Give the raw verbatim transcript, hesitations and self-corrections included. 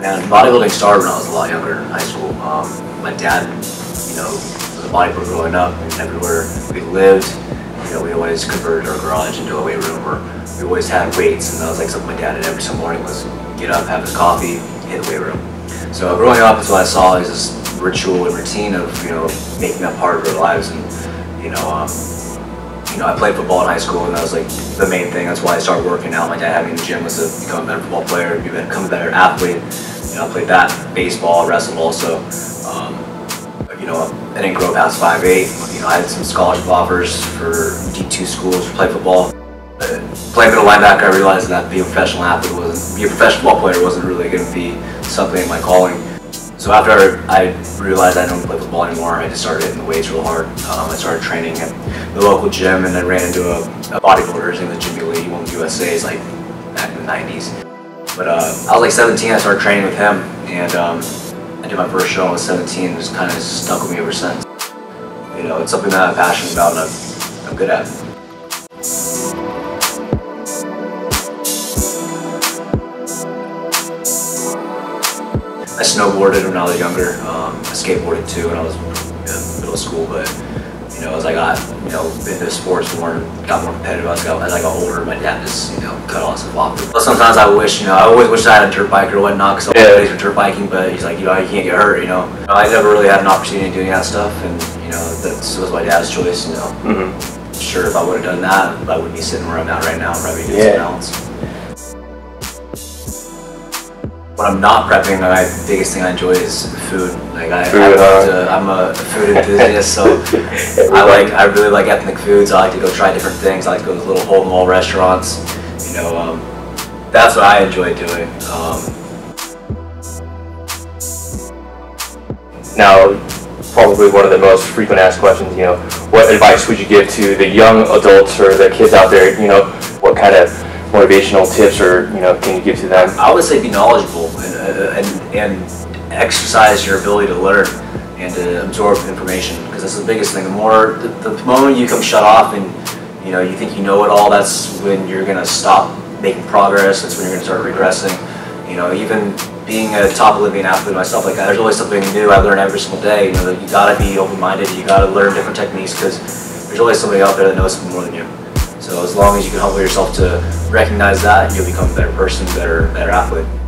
Man, bodybuilding started when I was a lot younger in high school. Um, my dad, you know, was a bodybuilder growing up, and everywhere we lived, you know, we always converted our garage into a weight room, or we always had weights, and that was like something my dad did every single morning was get up, have his coffee, hit the weight room. So growing up is what I saw as this ritual and routine of, you know, making that part of our lives. And, you know, um, you know, I played football in high school, and that was like the main thing. That's why I started working out. My dad had me in the gym was to become a better football player, become a better athlete. You know, I played that, baseball, wrestling also. Um, you know, I didn't grow past five eight. You know, I had some scholarship offers for D two schools to play football. But playing middle linebacker, I realized that being a professional athlete wasn't, being a professional football player wasn't really going to be something in my calling. So after I realized I don't play football anymore, I just started hitting the weights real hard. Um, I started training at the local gym, and then ran into a, a bodybuilder named Jimmy Lee, won the U S A's like back in the nineties. But uh, I was like seventeen, I started training with him, and um, I did my first show when I was seventeen, and it's kind of stuck with me ever since. You know, it's something that I'm passionate about and I'm, I'm good at. I snowboarded when I was younger. Um, I skateboarded too when I was in middle school, but you know, as I got you know into sports more, got more competitive, as I got, as I got older, my dad just you know cut off some off. But sometimes I wish you know I always wish I had a dirt bike or whatnot, because I always been dirt biking, but he's like you know you can't get hurt, you know. I never really had an opportunity to do any of that stuff, and you know that was my dad's choice, you know. Mm-hmm. Sure, if I would have done that, I wouldn't be sitting where I'm at right now, probably doing yeah. something else. When I'm not prepping, my biggest thing I enjoy is food. Like I, food, I love huh? to, I'm a food enthusiast, so I like. I really like ethnic foods. I like to go try different things. I like to go to little hole in the wall restaurants. You know, um, that's what I enjoy doing. Um, now, probably one of the most frequent asked questions. You know, what advice would you give to the young adults or the kids out there? You know, what kind of motivational tips or you know can you give to them? I would say be knowledgeable and, uh, and, and exercise your ability to learn and to absorb information, because that's the biggest thing. The more the, the moment you come shut off and you know you think you know it all, that's when you're gonna stop making progress. That's when you're gonna start regressing. You know, even being a top Olympian athlete myself, like there's always something new I learn every single day. You know, you gotta be open-minded. You gotta learn different techniques, because there's always somebody out there that knows something more than you. So as long as you can humble yourself to recognize that, you'll become a better person, better, better athlete.